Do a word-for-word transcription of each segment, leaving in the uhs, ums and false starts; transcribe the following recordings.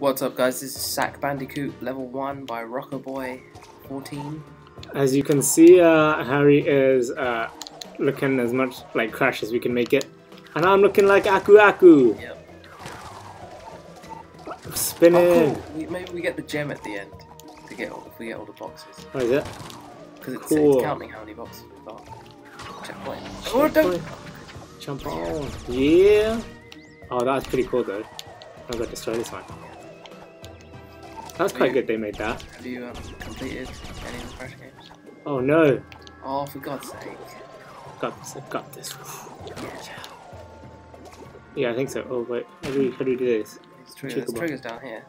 What's up, guys? This is Sack Bandicoot level one by Rockerboy fourteen. As you can see, uh, Harry is uh, looking as much like Crash as we can make it, and I'm looking like Aku Aku. Yep. Spinning. Oh, cool. we, maybe we get the gem at the end to get all, if we get all the boxes. What is it? Because it's, cool. It's counting how many boxes we've got. Checkpoint. Oh, don't jump on. Yeah. Oh, that's pretty cool though. I'm gonna destroy this one. That's quite good they made that. Have you um, completed any of the Crash games? Oh no! Oh, for God's sake. Got this, I've got this. Yeah, I think so. Oh wait, how do we, how do, we do this? It's trigger. There's triggers down here.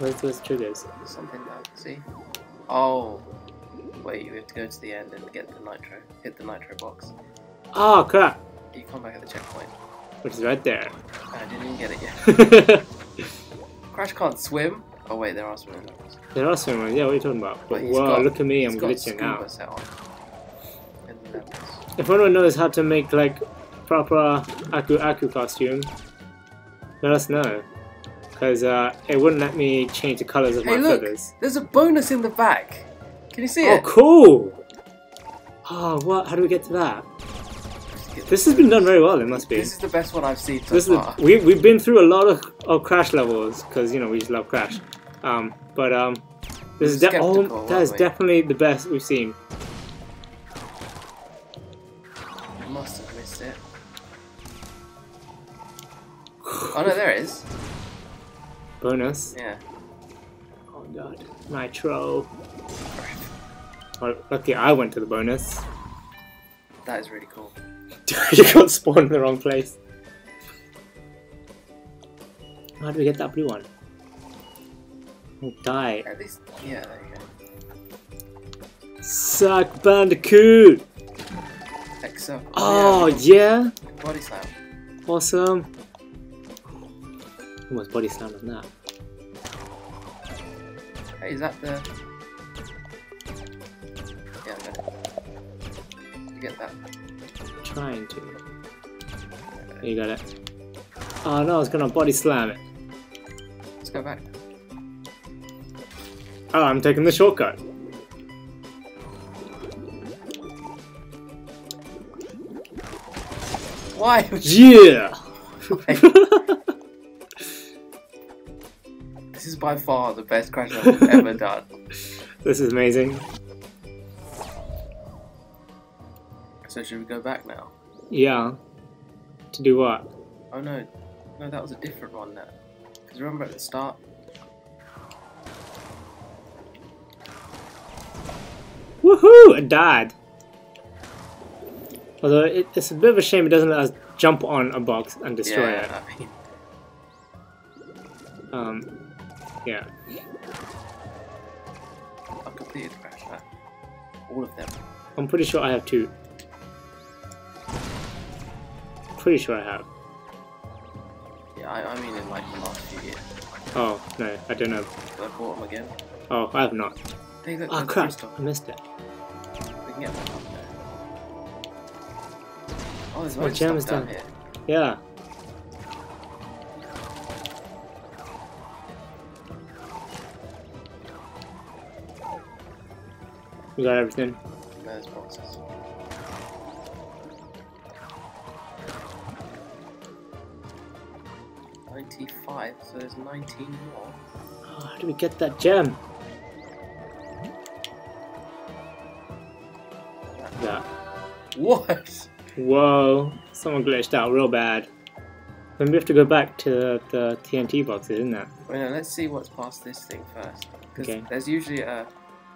Where's those triggers? Something that, see? Oh! Wait, we have to go to the end and get the nitro. Hit the nitro box. Oh crap! You come back at the checkpoint. Which is right there. I didn't even get it yet. Crash can't swim. Oh wait, there are swimming levels. There are swimming levels, yeah, what are you talking about? But whoa, got, look at me, I'm glitching out. Set on in the levels. If anyone knows how to make like proper Aku Aku costume, let us know. Because uh, it wouldn't let me change the colours of hey, my look, feathers. There's a bonus in the back. Can you see oh, it? Oh cool! Oh what, how do we get to that? This has been done very well, it must be. This is the best one I've seen so this far. Is the, we, we've been through a lot of, of Crash levels, because, you know, we just love Crash. Um, but, um, this is de oh, that is we? definitely the best we've seen. I must have missed it. Oh, no, there it is. Bonus. Yeah. Oh, God. Nitro. Well, lucky I went to the bonus. That is really cool. You got spawned in the wrong place. How do we get that blue one? Oh, die. At least, yeah, there you go. Sack Bandicoot! Exo. Oh, yeah! yeah. Body slam. Awesome. Almost body slam on that. Hey, is that the. Yeah, no. You get that. Trying to. You got it. Oh no, I was gonna body slam it. Let's go back. Oh, I'm taking the shortcut. Why? Yeah! Why? This is by far the best Crash I've ever done. This is amazing. So should we go back now? Yeah. To do what? Oh no, no, that was a different one now. Because remember at the start. Woohoo! I died. Although it, it's a bit of a shame it doesn't let us jump on a box and destroy yeah, it. I mean. Um. Yeah. I've completed Crash. All of them. I'm pretty sure I have two. Pretty sure I have. Yeah, I, I mean in like the last few years. Oh, no, I don't know. Have I bought them again? Oh, I have not. They look, oh crap, I missed it. We can get that up there. Oh, there's my gem is down here. Yeah. We got everything. There's boxes. ninety-five, so there's nineteen more. Oh, how do we get that gem? Yeah. What? Whoa, someone glitched out real bad. Then we have to go back to the T N T boxes, isn't it? Well, no, let's see what's past this thing first. Okay. There's usually a...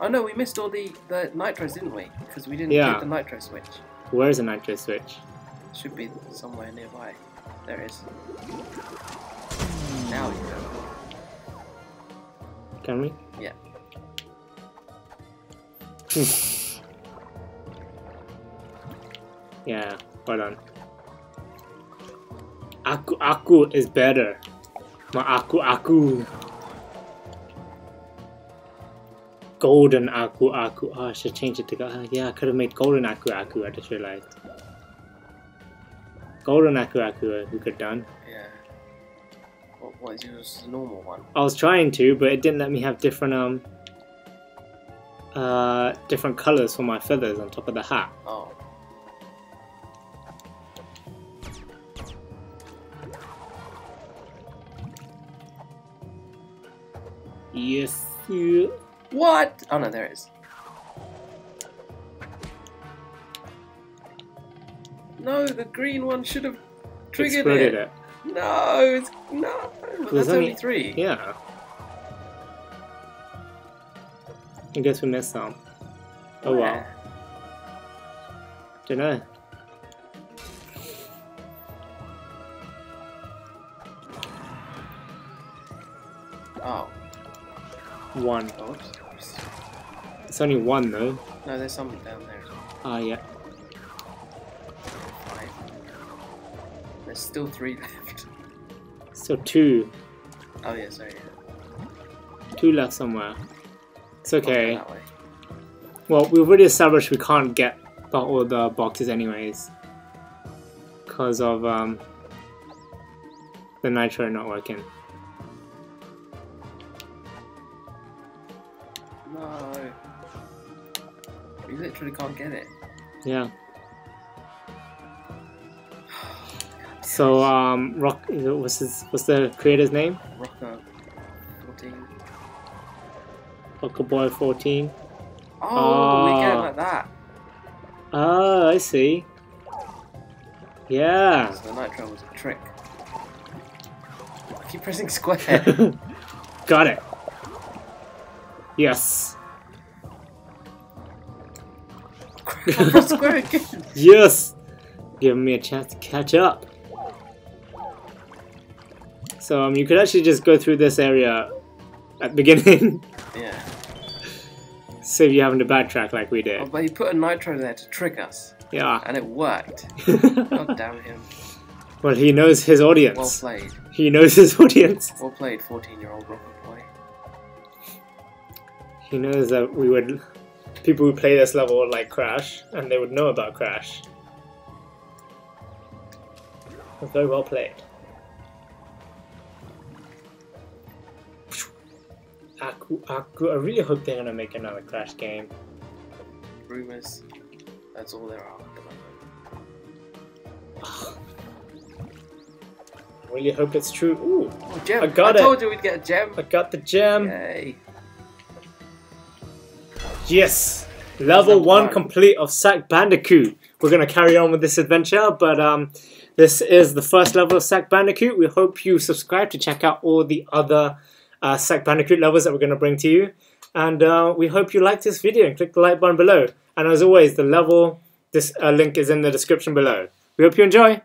Oh no, we missed all the, the nitros, didn't we? Because we didn't yeah. get the nitro switch. Where is the nitro switch? It should be somewhere nearby. There it is. Now you go. Can we? Yeah. Yeah, well done. Aku Aku is better. My Aku Aku. Golden Aku Aku. Oh, I should change it to go. Yeah, I could have made Golden Aku Aku, I just realized. Golden Aku Aku got done. Yeah. What, what is yours, the normal one? I was trying to, but it didn't let me have different um uh different colours for my feathers on top of the hat. Oh. Yes. You. What? Oh no, there it is. No, the green one should have triggered it. it. No, it's no. Well, that's only, only three. Yeah. I guess we missed some. Oh wow. Well. Don't know. Oh. One. Oops. It's only one though. No, there's something down there. Ah, uh, yeah. There's still three left. Still two. Oh yeah, sorry. Yeah. Two left somewhere. It's okay. That way. Well, we've already established we can't get all the boxes anyways, because of um, the nitro not working. No. We literally can't get it. Yeah. So, um, Rock, what's his, what's the creator's name? Rocker fourteen. Rockerboy fourteen. Oh, uh, we get like that. Oh, I see. Yeah. So the nitro was a trick. I keep pressing square. Got it. Yes. Square again. Yes. Giving me a chance to catch up. So um, you could actually just go through this area at the beginning. Yeah. Save you having to backtrack like we did. Oh, but he put a nitro there to trick us. Yeah. And it worked. God damn him. Well, he knows his audience. Well played. He knows his audience. Well played, fourteen-year-old rocket boy. He knows that we would... People who play this level would like Crash, and they would know about Crash. Very well played. Aku Aku, I really hope they're gonna make another Crash game. Rumors, that's all there are at the moment. I really hope it's true. Ooh, oh, gem. I got I it. I told you we'd get a gem. I got the gem. Yay. Yes, level one fun. complete of Sack Bandicoot. We're gonna carry on with this adventure, but um, this is the first level of Sack Bandicoot. We hope you subscribe to check out all the other Uh, Sack Bandicoot levels that we're going to bring to you, and uh, we hope you liked this video and click the like button below, and as always the level this uh, link is in the description below. We hope you enjoy.